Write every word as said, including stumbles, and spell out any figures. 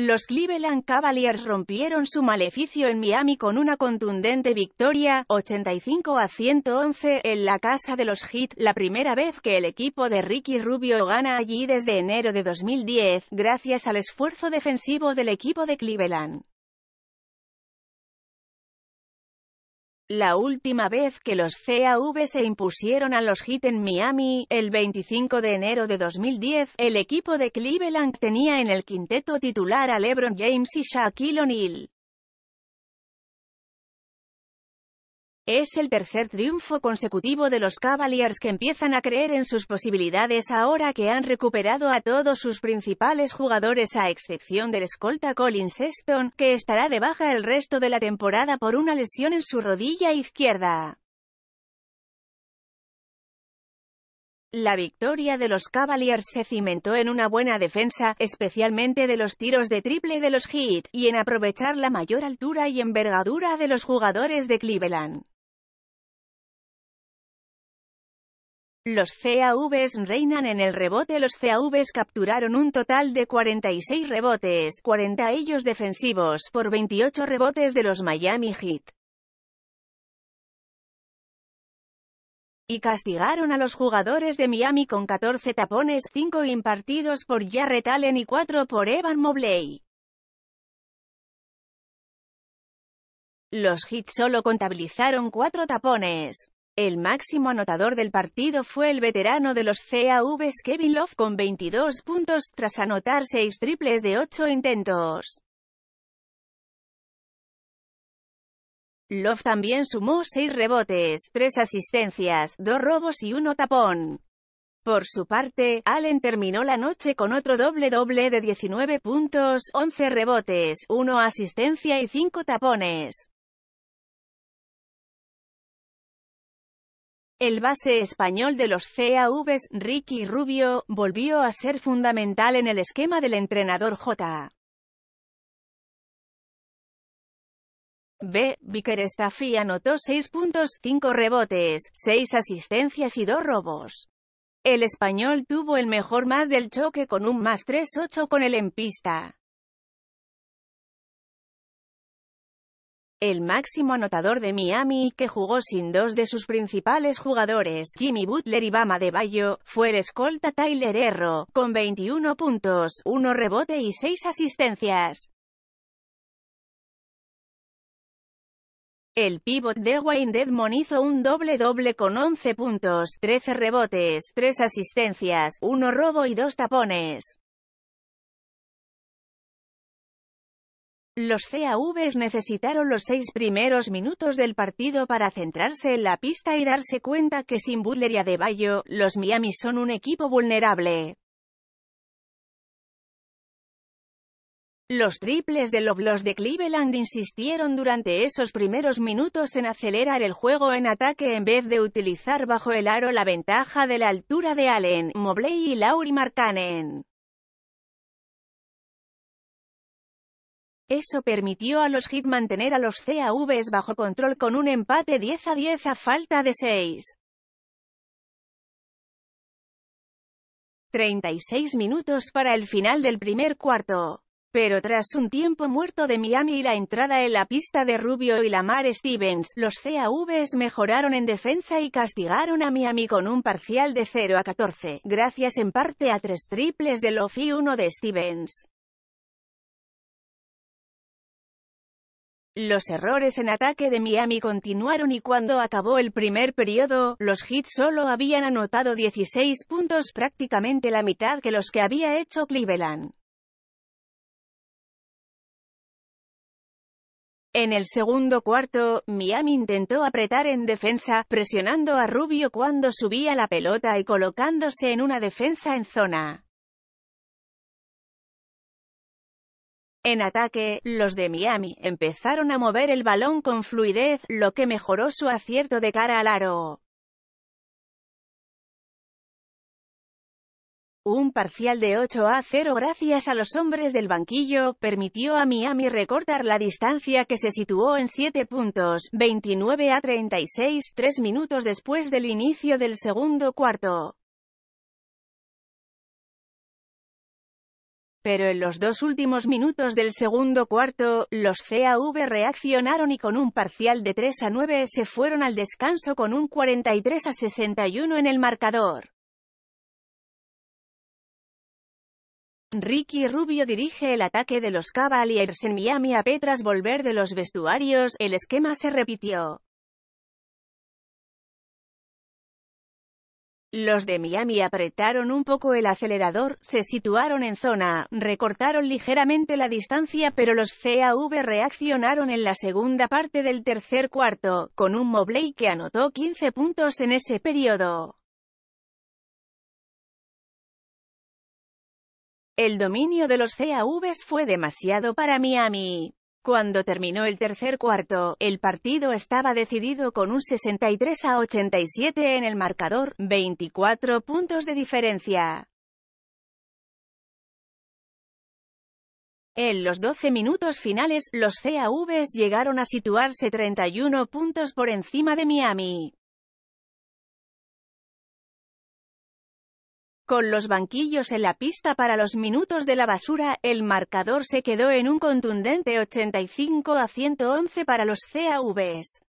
Los Cleveland Cavaliers rompieron su maleficio en Miami con una contundente victoria, ochenta y cinco a ciento once, en la casa de los Heat, la primera vez que el equipo de Ricky Rubio gana allí desde enero de dos mil diez, gracias al esfuerzo defensivo del equipo de Cleveland. La última vez que los C A V se impusieron a los Heat en Miami, el veinticinco de enero de dos mil diez, el equipo de Cleveland tenía en el quinteto titular a LeBron James y Shaquille O'Neal. Es el tercer triunfo consecutivo de los Cavaliers, que empiezan a creer en sus posibilidades ahora que han recuperado a todos sus principales jugadores a excepción del escolta Collin Sexton, que estará de baja el resto de la temporada por una lesión en su rodilla izquierda. La victoria de los Cavaliers se cimentó en una buena defensa, especialmente de los tiros de triple de los Heat, y en aprovechar la mayor altura y envergadura de los jugadores de Cleveland. Los C A Vs reinan en el rebote. Los C A Vs capturaron un total de cuarenta y seis rebotes, cuarenta ellos defensivos, por veintiocho rebotes de los Miami Heat. Y castigaron a los jugadores de Miami con catorce tapones, cinco impartidos por Jarrett Allen y cuatro por Evan Mobley. Los Heat solo contabilizaron cuatro tapones. El máximo anotador del partido fue el veterano de los C A Vs Kevin Love con veintidós puntos tras anotar seis triples de ocho intentos. Love también sumó seis rebotes, tres asistencias, dos robos y uno tapón. Por su parte, Allen terminó la noche con otro doble-doble de diecinueve puntos, once rebotes, una asistencia y cinco tapones. El base español de los C A Vs, Ricky Rubio, volvió a ser fundamental en el esquema del entrenador J B Bickerstaff y anotó seis puntos, cinco rebotes, seis asistencias y dos robos. El español tuvo el mejor más del choque con un más tres ocho con el en pista. El máximo anotador de Miami, que jugó sin dos de sus principales jugadores, Jimmy Butler y Bam Adebayo, fue el escolta Tyler Herro, con veintiuno puntos, uno rebote y seis asistencias. El pívot Dewayne Dedmon hizo un doble-doble con once puntos, trece rebotes, tres asistencias, uno robo y dos tapones. Los C A Vs necesitaron los seis primeros minutos del partido para centrarse en la pista y darse cuenta que sin Butler y Adebayo, los Miami son un equipo vulnerable. Los triples de Love. Los de Cleveland insistieron durante esos primeros minutos en acelerar el juego en ataque en vez de utilizar bajo el aro la ventaja de la altura de Allen, Mobley y Lauri Markkanen. Eso permitió a los Heat mantener a los C A Vs bajo control con un empate diez a diez a falta de seis. treinta y seis minutos para el final del primer cuarto. Pero tras un tiempo muerto de Miami y la entrada en la pista de Rubio y Lamar Stevens, los C A Vs mejoraron en defensa y castigaron a Miami con un parcial de cero a catorce, gracias en parte a tres triples de Love y uno de Stevens. Los errores en ataque de Miami continuaron y cuando acabó el primer periodo, los Heat solo habían anotado dieciséis puntos, prácticamente la mitad que los que había hecho Cleveland. En el segundo cuarto, Miami intentó apretar en defensa, presionando a Rubio cuando subía la pelota y colocándose en una defensa en zona. En ataque, los de Miami empezaron a mover el balón con fluidez, lo que mejoró su acierto de cara al aro. Un parcial de ocho a cero gracias a los hombres del banquillo permitió a Miami recortar la distancia, que se situó en siete puntos, veintinueve a treinta y seis, tres minutos después del inicio del segundo cuarto. Pero en los dos últimos minutos del segundo cuarto, los C A V reaccionaron y con un parcial de tres a nueve se fueron al descanso con un cuarenta y tres a sesenta y uno en el marcador. Ricky Rubio dirige el ataque de los Cavaliers en Miami a P. Tras volver de los vestuarios, el esquema se repitió. Los de Miami apretaron un poco el acelerador, se situaron en zona, recortaron ligeramente la distancia, pero los C A V reaccionaron en la segunda parte del tercer cuarto, con un Mobley que anotó quince puntos en ese periodo. El dominio de los C A Vs fue demasiado para Miami. Cuando terminó el tercer cuarto, el partido estaba decidido con un sesenta y tres a ochenta y siete en el marcador, veinticuatro puntos de diferencia. En los doce minutos finales, los C A Vs llegaron a situarse treinta y uno puntos por encima de Miami. Con los banquillos en la pista para los minutos de la basura, el marcador se quedó en un contundente ochenta y cinco a ciento once para los C A Vs.